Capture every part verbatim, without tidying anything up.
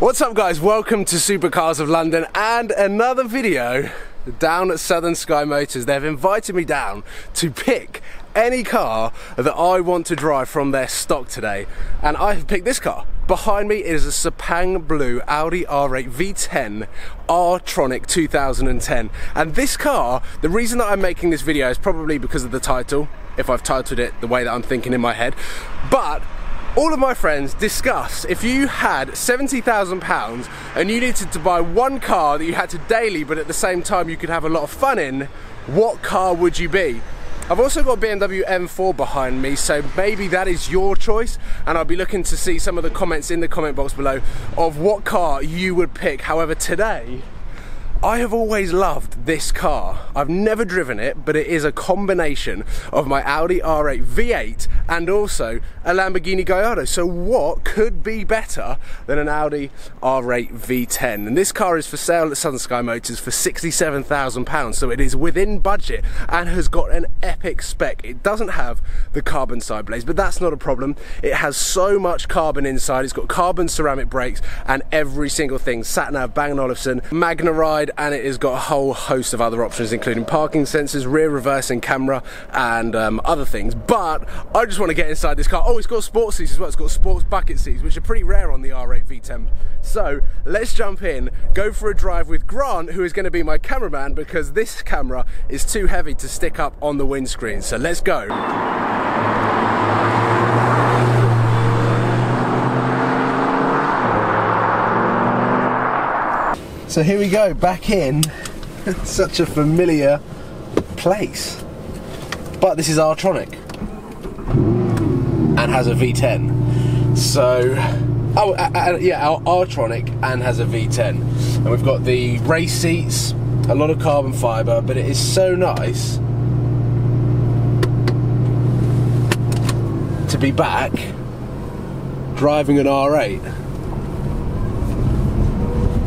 What's up guys, welcome to Supercars of London and another video down at Southern Sky Motors. They've invited me down to pick any car that I want to drive from their stock today, and I have picked this car. Behind me is a Sepang blue Audi R eight V ten R-Tronic two thousand ten, and this car, the reason that I'm making this video is probably because of the title, if I've titled it the way that I'm thinking in my head, but all of my friends discuss if you had seventy thousand pounds and you needed to buy one car that you had to daily but at the same time you could have a lot of fun in, what car would you be? I've also got a B M W M four behind me, so maybe that is your choice, and I'll be looking to see some of the comments in the comment box below of what car you would pick. However, today I have always loved this car. I've never driven it, but it is a combination of my Audi R eight V eight and also a Lamborghini Gallardo. So what could be better than an Audi R eight V ten? And this car is for sale at Southern Sky Motors for sixty-seven thousand pounds, so it is within budget and has got an epic spec. It doesn't have the carbon side blades, but that's not a problem. It has so much carbon inside. It's got carbon ceramic brakes and every single thing. Sat-nav, Bang and Olufsen, Magna Ride, and it has got a whole host of other options including parking sensors, rear reversing camera and um, other things, but I just want to get inside this car. Oh, it's got sports seats as well. It's got sports bucket seats, which are pretty rare on the R eight V ten. So let's jump in, go for a drive with Grant, who is going to be my cameraman because this camera is too heavy to stick up on the windscreen. So let's go. So here we go, back in such a familiar place, but this is R-Tronic and has a V ten. So, oh uh, uh, yeah, R-Tronic and has a V ten, and we've got the race seats, a lot of carbon fibre, but it is so nice to be back driving an R eight.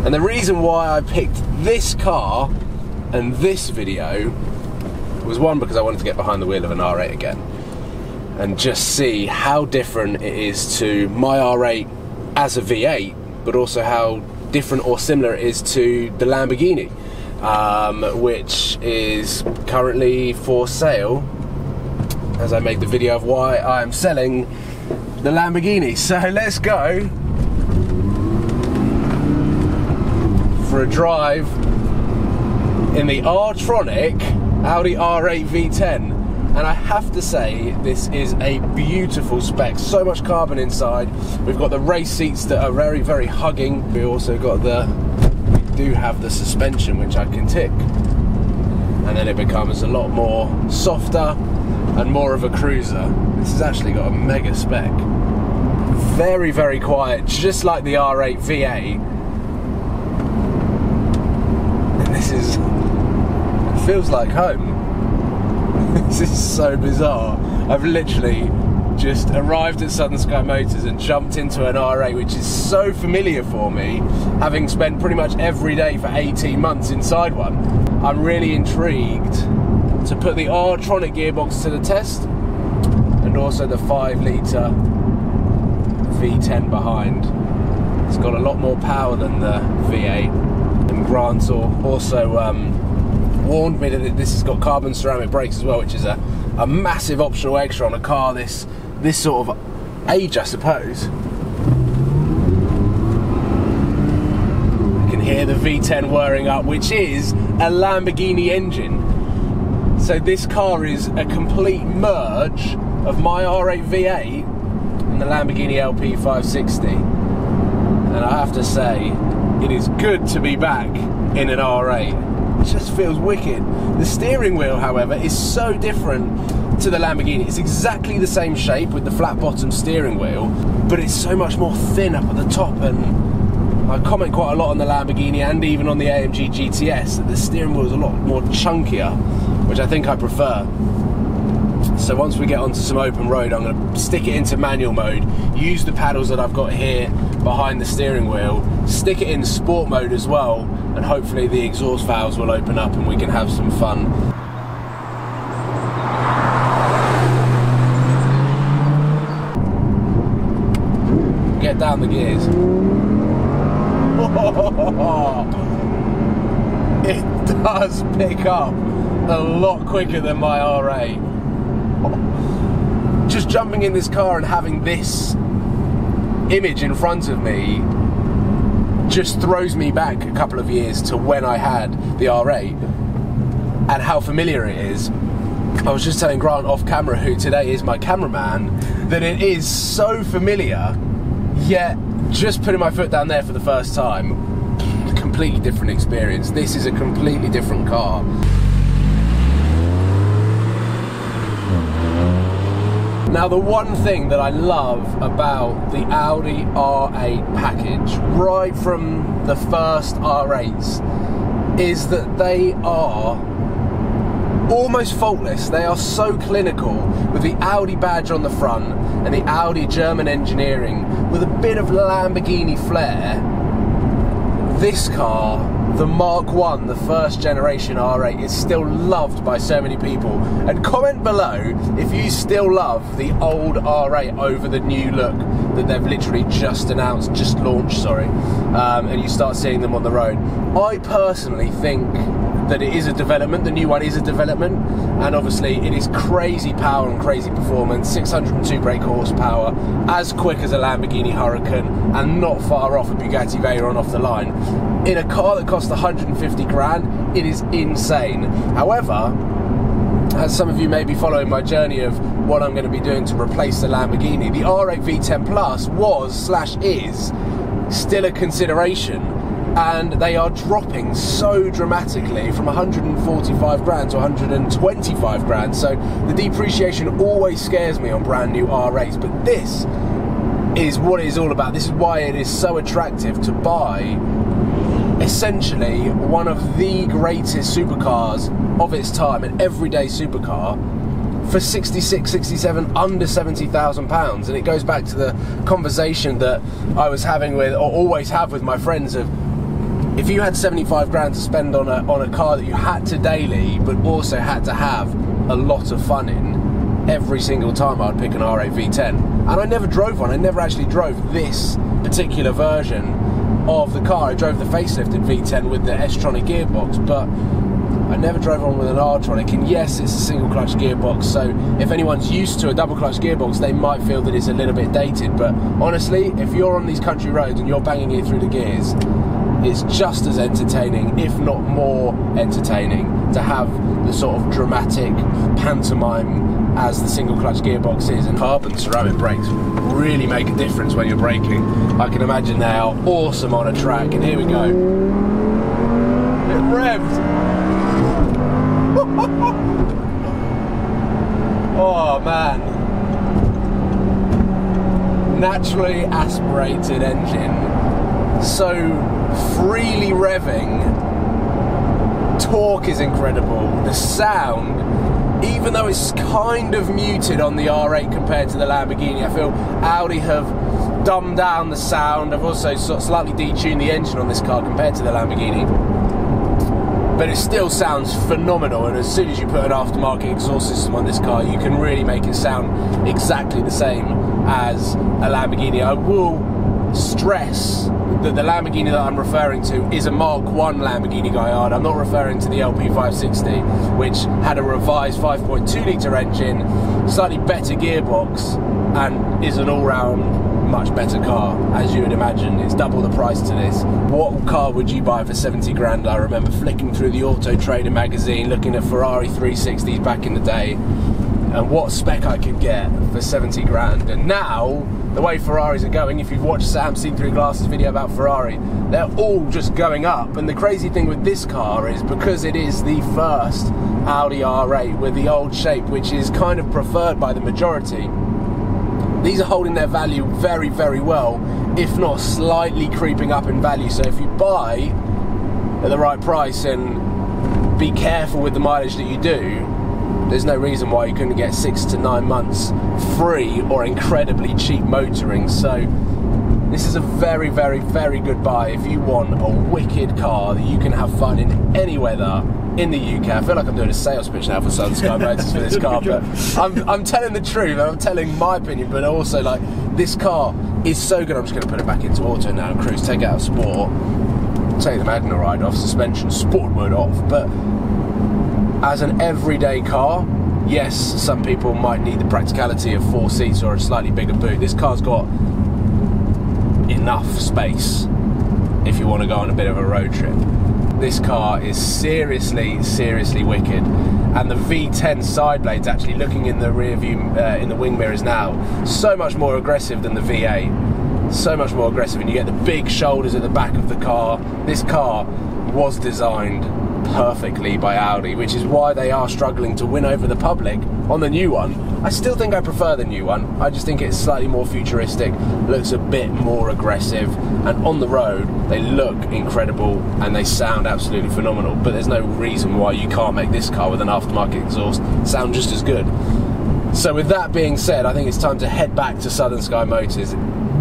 And the reason why I picked this car and this video was one, because I wanted to get behind the wheel of an R eight again and just see how different it is to my R eight as a V eight, but also how different or similar it is to the Lamborghini, um, which is currently for sale as I make the video of why I'm selling the Lamborghini. So let's go for a drive in the R-Tronic Audi R eight V ten, and I have to say this is a beautiful spec. So much carbon inside. We've got the race seats that are very very hugging. We also got the we do have the suspension, which I can tick, and then it becomes a lot more softer and more of a cruiser. This has actually got a mega spec. Very very quiet, just like the R eight V eight. This is, it feels like home. This is so bizarre. I've literally just arrived at Southern Sky Motors and jumped into an R eight, which is so familiar for me, having spent pretty much every day for eighteen months inside one. I'm really intrigued to put the R-Tronic gearbox to the test, and also the five litre V ten behind. It's got a lot more power than the V eight. And Grant also um, warned me that this has got carbon ceramic brakes as well, which is a, a massive optional extra on a car this this sort of age, I suppose. You can hear the V ten whirring up, which is a Lamborghini engine. So this car is a complete merge of my R eight V eight and the Lamborghini L P five sixty, and I have to say, it is good to be back in an R eight. It just feels wicked. The steering wheel, however, is so different to the Lamborghini. It's exactly the same shape with the flat bottom steering wheel, but it's so much more thin up at the top, and I comment quite a lot on the Lamborghini and even on the A M G G T S that the steering wheel is a lot more chunkier, which I think I prefer. So once we get onto some open road, I'm going to stick it into manual mode, use the paddles that I've got here behind the steering wheel, stick it in sport mode as well, and hopefully the exhaust valves will open up and we can have some fun. Get down the gears. It does pick up a lot quicker than my R eight. Just jumping in this car and having this image in front of me just throws me back a couple of years to when I had the R eight and how familiar it is. I was just telling Grant off camera, who today is my cameraman, that it is so familiar, yet just putting my foot down there for the first time, a completely different experience. This is a completely different car. Now, the one thing that I love about the Audi R eight package, right from the first R eights, is that they are almost faultless. They are so clinical, with the Audi badge on the front and the Audi German engineering with a bit of Lamborghini flair. This car, the Mark one, the first generation R eight, is still loved by so many people. And comment below if you still love the old R eight over the new look that they've literally just announced, just launched, sorry, um, and you start seeing them on the road. I personally think that it is a development, the new one is a development, and obviously it is crazy power and crazy performance, six hundred and two brake horsepower, as quick as a Lamborghini Huracan, and not far off a Bugatti Veyron off the line. In a car that costs a hundred and fifty grand, it is insane. However, as some of you may be following my journey of what I'm going to be doing to replace the Lamborghini, the R eight V ten Plus was, slash is, still a consideration. And they are dropping so dramatically from a hundred and forty-five grand to a hundred and twenty-five grand. So the depreciation always scares me on brand new R eights, but this is what it is all about. This is why it is so attractive to buy essentially one of the greatest supercars of its time, an everyday supercar, for sixty-six, sixty-seven, under seventy thousand pounds. And it goes back to the conversation that I was having with, or always have with my friends, of if you had seventy-five grand to spend on a, on a car that you had to daily, but also had to have a lot of fun in, every single time I'd pick an R eight V ten. And I never drove one. I never actually drove this particular version of the car. I drove the facelifted V ten with the S-Tronic gearbox, but I never drove one with an R-Tronic. And yes, it's a single clutch gearbox, so if anyone's used to a double clutch gearbox, they might feel that it's a little bit dated. But honestly, if you're on these country roads and you're banging it through the gears, it's just as entertaining, if not more entertaining, to have the sort of dramatic pantomime as the single clutch gearbox is. And carbon ceramic brakes really make a difference when you're braking. I can imagine they are awesome on a track. And here we go. It revved. Oh man. Naturally aspirated engine. So freely revving, torque is incredible. The sound, even though it's kind of muted on the R eight compared to the Lamborghini, I feel Audi have dumbed down the sound. I've also sort of slightly detuned the engine on this car compared to the Lamborghini, but it still sounds phenomenal. And as soon as you put an aftermarket exhaust system on this car, you can really make it sound exactly the same as a Lamborghini. I will stress that the Lamborghini that I'm referring to is a Mark one Lamborghini Gallardo. I'm not referring to the L P five sixty, which had a revised five point two litre engine, slightly better gearbox, and is an all-round much better car, as you would imagine. It's double the price to this. What car would you buy for seventy grand? I remember flicking through the Auto Trader magazine, looking at Ferrari three sixties back in the day, and what spec I could get for seventy grand. And now, the way Ferraris are going, if you've watched Sam's Seen Through Glasses video about Ferrari, they're all just going up. And the crazy thing with this car is, because it is the first Audi R eight with the old shape, which is kind of preferred by the majority, these are holding their value very, very well, if not slightly creeping up in value. So if you buy at the right price and be careful with the mileage that you do, there's no reason why you couldn't get six to nine months free or incredibly cheap motoring. So this is a very, very, very good buy if you want a wicked car that you can have fun in any weather in the U K. I feel like I'm doing a sales pitch now for Southern Sky Motors for this car, but I'm, I'm telling the truth. I'm telling my opinion, but also, like, this car is so good. I'm just going to put it back into auto now, cruise, take it out of sport, take the Magna Ride off, suspension, sport mode off. But as an everyday car, yes, some people might need the practicality of four seats or a slightly bigger boot. This car's got enough space if you want to go on a bit of a road trip. This car is seriously, seriously wicked. And the V ten side blades, actually looking in the rear view, uh, in the wing mirrors now, so much more aggressive than the V eight. So much more aggressive, and you get the big shoulders at the back of the car. This car was designed perfectly by Audi, which is why they are struggling to win over the public on the new one. I still think I prefer the new one. I just think it's slightly more futuristic, looks a bit more aggressive, and on the road they look incredible and they sound absolutely phenomenal. But there's no reason why you can't make this car with an aftermarket exhaust sound just as good. So with that being said, I think it's time to head back to Southern Sky Motors.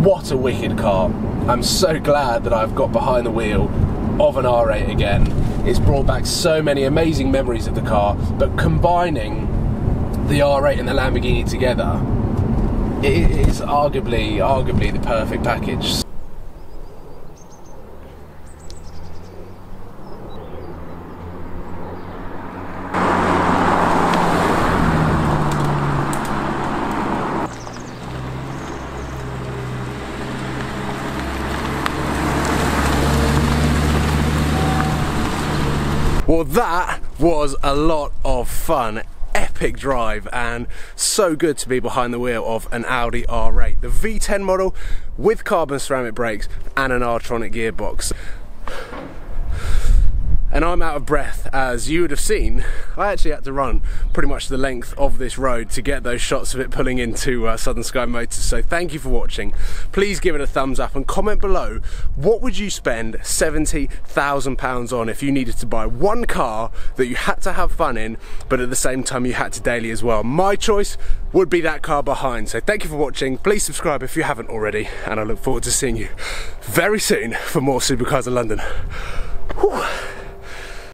What a wicked car. I'm so glad that I've got behind the wheel of an R eight again. It's brought back so many amazing memories of the car, but combining the R eight and the Lamborghini together, it is arguably, arguably the perfect package. Well, that was a lot of fun, epic drive, and so good to be behind the wheel of an Audi R eight, the V ten model with carbon ceramic brakes and an R-Tronic gearbox. And I'm out of breath, as you would have seen. I actually had to run pretty much the length of this road to get those shots of it pulling into uh, Southern Sky Motors. So thank you for watching. Please give it a thumbs up and comment below, what would you spend seventy thousand pounds on if you needed to buy one car that you had to have fun in, but at the same time you had to daily as well? My choice would be that car behind. So thank you for watching. Please subscribe if you haven't already, and I look forward to seeing you very soon for more Supercars of London. Whew.